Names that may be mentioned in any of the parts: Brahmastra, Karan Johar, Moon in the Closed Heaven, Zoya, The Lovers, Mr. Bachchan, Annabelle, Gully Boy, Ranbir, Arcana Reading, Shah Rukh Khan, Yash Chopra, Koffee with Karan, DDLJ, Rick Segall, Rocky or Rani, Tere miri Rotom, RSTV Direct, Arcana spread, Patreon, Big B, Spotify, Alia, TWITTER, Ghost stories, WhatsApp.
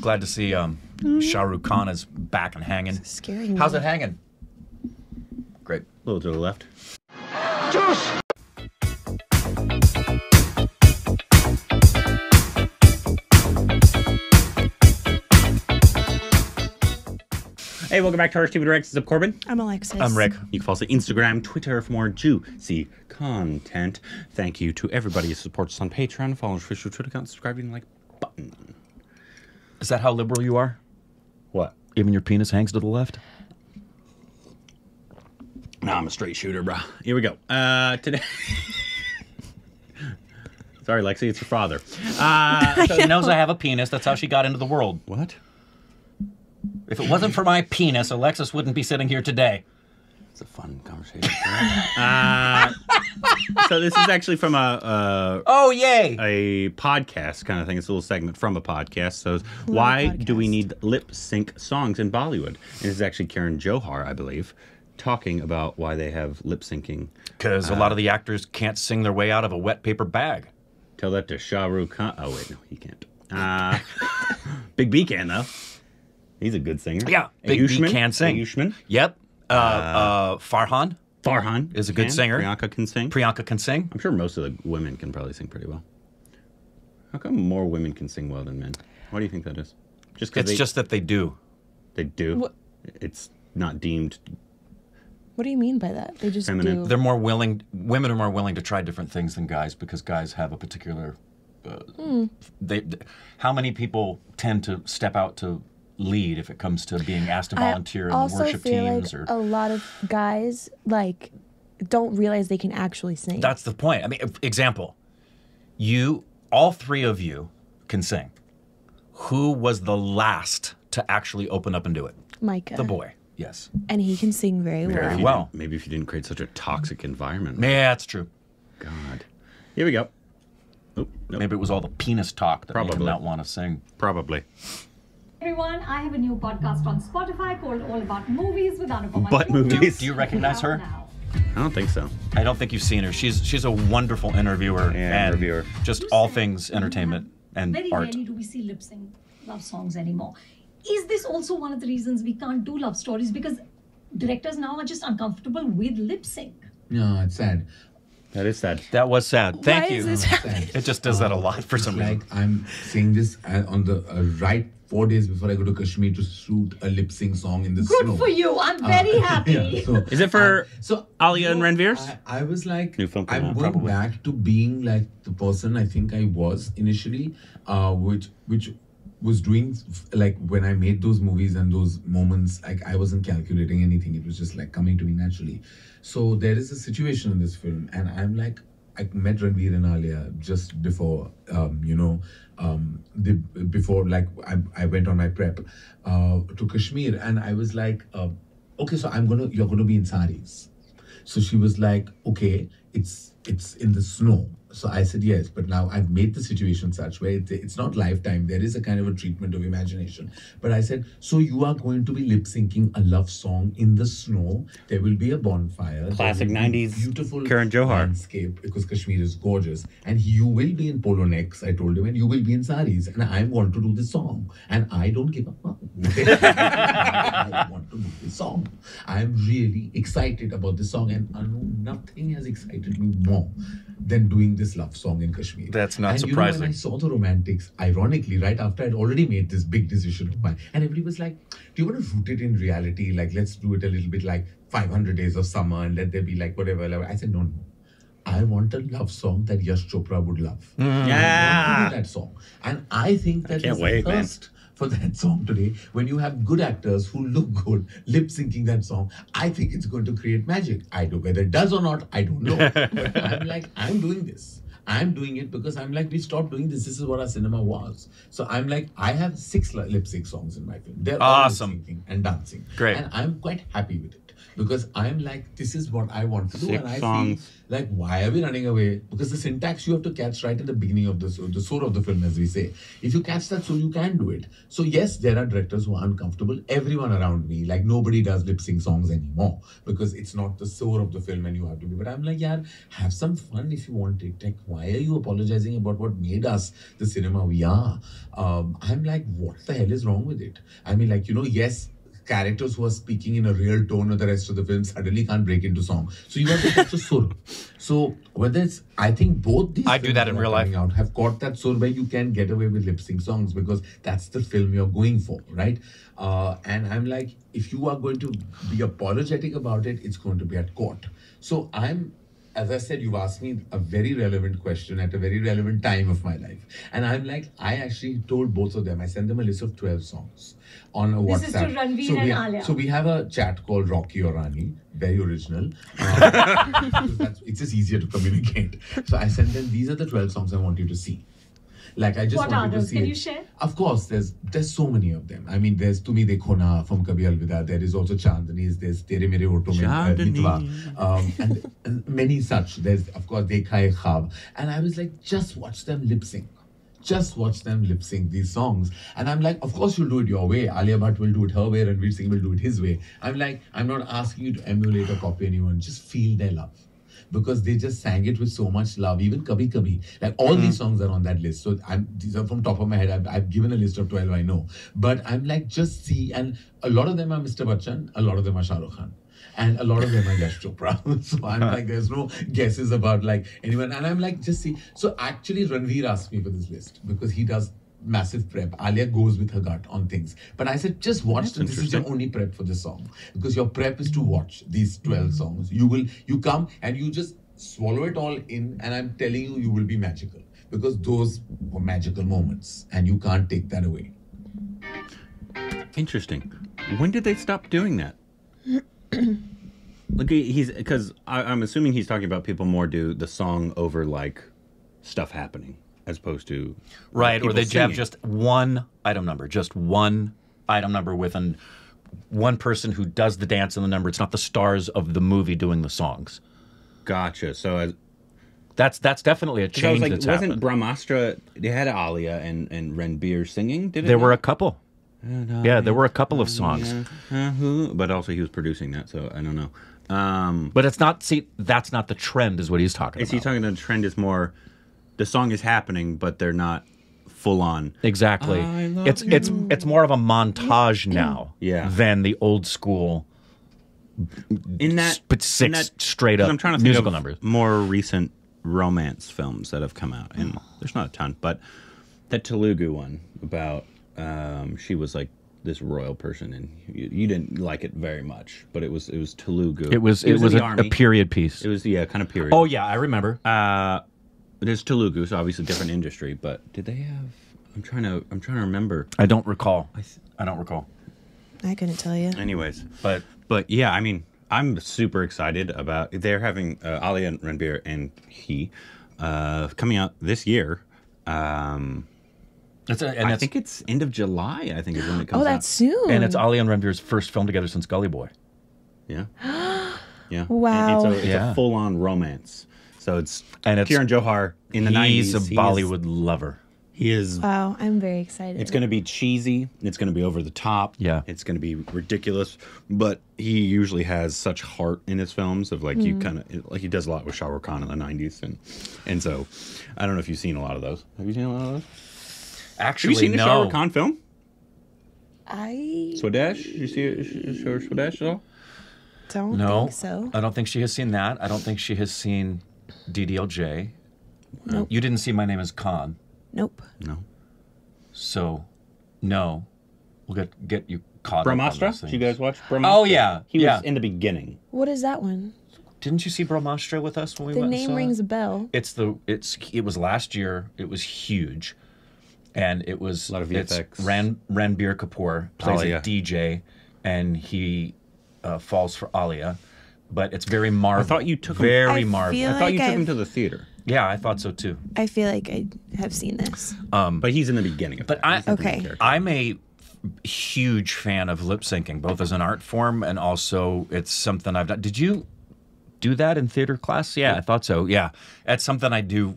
Glad to see Shah Rukh Khan is back and hanging. This is scary. How's it hanging? Great. A little to the left. Juice! Hey, welcome back to RSTV Direct. This is Corbin. I'm Alexis. I'm Rick. You can follow us on Instagram, Twitter for more juicy content. Thank you to everybody who supports us on Patreon. Follow our official Twitter account, subscribe to the like button. Is that how liberal you are? What? Even your penis hangs to the left? Nah, I'm a straight shooter, bro. Here we go. Today... Sorry, Lexi, it's your father. She knows I have a penis. That's how she got into the world. What? If it wasn't for my penis, Alexis wouldn't be sitting here today. It's a fun conversation. So this is actually from a podcast kind of thing. It's a little segment from a podcast. So why do we need lip sync songs in Bollywood? And this is actually Karan Johar, I believe, talking about why they have lip syncing. Because a lot of the actors can't sing their way out of a wet paper bag. Tell that to Shah Rukh Khan. Oh, wait, no, he can't. Big B can, though. He's a good singer. Yeah, Big B can sing. Ayushman. Yep. Farhan is a good singer. Priyanka can sing. I'm sure most of the women can probably sing pretty well. How come more women can sing well than men? Why do you think that is? Just because just that they do. They do. What? It's not deemed. What do you mean by that? They just feminine. Do. They're more willing. Women are more willing to try different things than guys because guys have a particular. How many people tend to step out to lead if it comes to being asked to volunteer in the worship teams? Like, or a lot of guys like don't realize they can actually sing. That's the point. I mean, example, all three of you can sing. Who was the last to actually open up and do it? Micah, the boy. Yes, and he can sing very well. Maybe if you didn't create such a toxic environment. Yeah, that's true. God, here we go. Oh, nope. Maybe it was all the penis talk that made him not want to sing. Probably. Everyone, I have a new podcast on Spotify called All About Movies with Annabelle. Do you recognize her? I don't think so. I don't think you've seen her. She's a wonderful interviewer and just all things entertainment and art. Very rarely do we see lip sync love songs anymore. Is this also one of the reasons we can't do love stories because directors now are just uncomfortable with lip sync? No, it's sad. That is sad. That was sad. Thank you. It just does that a lot for some reason. Like I'm saying this on the right 4 days before I go to Kashmir to shoot a lip sync song in the snow. Good for you. I'm very happy. Yeah, so, is it for Alia and Ranveer's? I was like, I'm going back to being like the person I think I was initially, which was doing like when I made those movies and those moments, like I wasn't calculating anything. It was just like coming to me naturally. So there is a situation in this film, and I'm like, I met Ranbir and Alia just before, before like I went on my prep to Kashmir, and I was like, okay, so you're gonna be in saris. So she was like, okay, it's in the snow. So I said yes, but now I've made the situation such where it's not lifetime. There is a kind of a treatment of imagination. But I said, so you are going to be lip syncing a love song in the snow. There will be a bonfire. Classic 90s. Beautiful Karan Johar landscape because Kashmir is gorgeous. And you will be in polo necks, I told him, and you will be in saris. And I want to do this song. And I don't give a fuck. I want to do this song. I'm really excited about this song. And Anu, nothing has excited me more than doing this love song in Kashmir. That's not surprising. And when I saw the Romantics, ironically, right after I'd already made this big decision of mine, and everybody was like, do you want to root it in reality? Like, let's do it a little bit like 500 days of summer and let there be like whatever. I said, no, no. I want a love song that Yash Chopra would love. Yeah. I want to do that song. And I think that is the first for that song today. When you have good actors who look good lip syncing that song, I think it's going to create magic. I do. Whether it does or not, I don't know. But I'm like, I'm doing this. I'm doing it because I'm like, we stopped doing this. This is what our cinema was. So I'm like, I have 6 lip sync songs in my film. They're awesome. All lip syncing and dancing. Great. And I'm quite happy with it because I'm like, this is what I want to do. And I see, like, why are we running away? Because the syntax you have to catch right at the beginning of the soul of the film, as we say. If you catch that soul, you can do it. So yes, there are directors who are uncomfortable. Everyone around me, like nobody does lip sync songs anymore because it's not the soul of the film and you have to be. But I'm like, yeah, have some fun if you want it. Take one. Why are you apologizing about what made us the cinema we are? I'm like, what the hell is wrong with it? I mean, like, you know, yes, characters who are speaking in a real tone or the rest of the film suddenly can't break into song. So you have to catch a sur. So whether it's, I think both these films do that in real life. Out have caught that sur where you can get away with lip sync songs because that's the film you're going for, right? And I'm like, if you are going to be apologetic about it, it's going to be at court. So I'm, as I said, you've asked me a very relevant question at a very relevant time of my life. And I'm like, I actually told both of them, I sent them a list of 12 songs on a WhatsApp. This is to Ranveer and Alia. So we have a chat called Rocky or Rani, very original. It's just easier to communicate. So I sent them, these are the 12 songs I want you to see. Like, I just wanted to see. Can you share? Of course, there's so many of them. I mean, there's Tumi Dekho Na from Kabi Alvida. There is also Chandanese. There's Tere Miri Rotom. And many such. There's, of course, Dekha Hai Khab. And I was like, just watch them lip sync. Just watch them lip sync these songs. And I'm like, of course, you'll do it your way. Alia Bhatt will do it her way. Ranveer Singh will do it his way. I'm like, I'm not asking you to emulate or copy anyone. Just feel their love. Because they just sang it with so much love. Even Kabhi Kabhi. Like, all these songs are on that list. So, these are from top of my head. I've given a list of 12, I know. But I'm like, just see. And a lot of them are Mr. Bachchan. A lot of them are Shah Rukh Khan. And a lot of them are Yash Chopra. So, I'm like, there's no guesses about, like, anyone. And I'm like, just see. So, actually, Ranveer asked me for this list. Because he does massive prep. Alia goes with her gut on things. But I said, just watch them. This is your only prep for this song. Because your prep is to watch these 12 songs. You come and you just swallow it all in, and I'm telling you, you will be magical. Because those were magical moments and you can't take that away. Interesting. When did they stop doing that? Look, because I'm assuming he's talking about people more do the song over, like, stuff happening. As opposed to right, or they have just one item number, with one person who does the dance and the number. It's not the stars of the movie doing the songs. Gotcha. So that's definitely a change. Like, that's wasn't Brahmastra? They had Alia and Ranbir singing. Did it? There were a couple. Yeah, there were a couple of songs. But also he was producing that, so I don't know. But it's not. See, that's not the trend. Is what he's talking about. Is he talking about the trend? Is more. The song is happening, but they're not full on. Exactly. It's more of a montage now than the old school. Straight up. I'm trying to think of numbers. More recent romance films that have come out, and there's not a ton, but that Telugu one about she was like this royal person, and you didn't like it very much, but it was Telugu. It was a period piece. It was kind of period. Oh yeah, I remember. It is Telugu, so obviously different industry. But did they have? I'm trying to remember. I don't recall. I don't recall. I couldn't tell you. Anyways, but yeah, I mean, I'm super excited about. They're having Alia and Ranbir and he coming out this year. I think it's end of July. I think is when it comes out. Oh, that's soon. And it's Alia and Ranbir's first film together since Gully Boy. Yeah. Yeah. Wow. And it's a full-on romance. So it's Karan Johar in the 90s. He's a Bollywood lover. He is. Wow, I'm very excited. It's going to be cheesy. It's going to be over the top. Yeah. It's going to be ridiculous. But he usually has such heart in his films of like you kind of like he does a lot with Shah Rukh Khan in the 90s and so I don't know if you've seen a lot of those. Have you seen a lot of those? Actually, have you seen a Shah Rukh Khan film? Swadesh? You see Swadesh at all? Don't think so. I don't think she has seen that. I don't think she has seen DDLJ. Nope. You didn't see My Name is Khan. Nope. No. So, no. We'll get you caught up on those things. Brahmastra? Did you guys watch Brahmastra? Oh, yeah. He was in the beginning. What is that one? Didn't you see Brahmastra with us when we went and saw it? The name rings a bell. It was last year. It was huge. And it was... A lot of VFX. Ranbir Kapoor plays a DJ, and he falls for Alia. But it's very Marvel. I thought you took him to the theater. Yeah, I thought so too. I feel like I have seen this. But he's in the beginning of it. I'm a huge fan of lip syncing, both as an art form and also it's something I've done. Did you do that in theater class? Yeah, I thought so. Yeah, that's something I do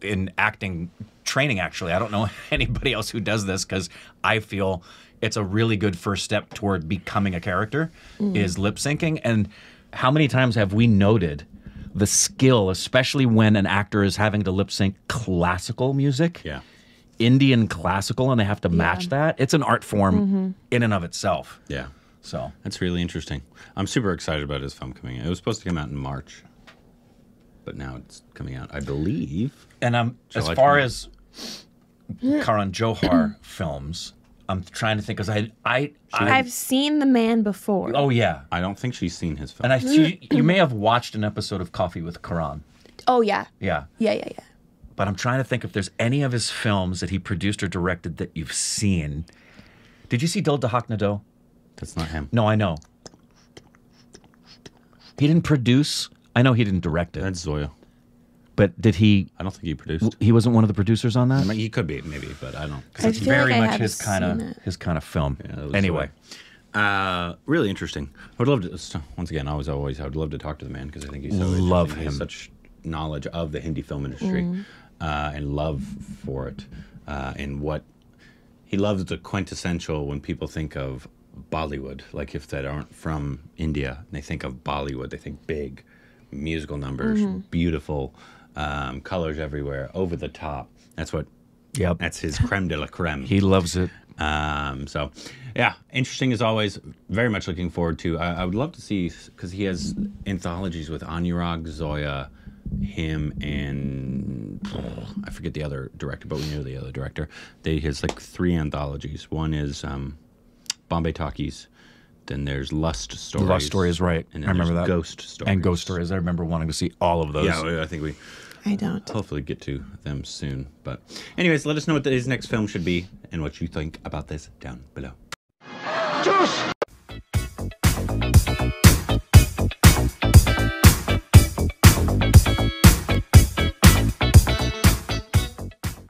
in acting training. Actually, I don't know anybody else who does this because I feel it's a really good first step toward becoming a character is lip syncing. And how many times have we noted the skill, especially when an actor is having to lip sync classical music, Indian classical, and they have to match that. It's an art form in and of itself. Yeah. So that's really interesting. I'm super excited about his film coming out. It was supposed to come out in March, but now it's coming out, I believe. And as far as Karan Johar films, I'm trying to think, because I've seen the man before. Oh, yeah. I don't think she's seen his film. And you may have watched an episode of Koffee with Karan. Oh, yeah. Yeah. Yeah, yeah, yeah. But I'm trying to think if there's any of his films that he produced or directed that you've seen. Did you see Dil Dahak Na Do? That's not him. No, I know. He didn't produce. I know he didn't direct it. That's Zoya. But did he? I don't think he produced. He wasn't one of the producers on that. I mean, he could be, maybe, but I don't. Because it's very much his kind of film. Yeah, anyway, really interesting. I would love to. Once again, I would love to talk to the man, because I think he's so interesting. He has such knowledge of the Hindi film industry and love for it, and what he loves the quintessential when people think of Bollywood. Like if they aren't from India, and they think of Bollywood, they think big musical numbers, beautiful. Colors everywhere, over the top. That's his creme de la creme. He loves it. So, yeah, interesting as always. Very much looking forward to. I would love to see, because he has anthologies with Anurag, Zoya, him, and I forget the other director, but we know the other director. He has like 3 anthologies. One is Bombay Talkies. Then there's Lust Stories. Lust Stories, right. And then I remember that. Ghost Stories. And Ghost Stories. I remember wanting to see all of those. Yeah, I think we... I don't. Hopefully get to them soon. But anyways, let us know what his next film should be and what you think about this down below. Juice!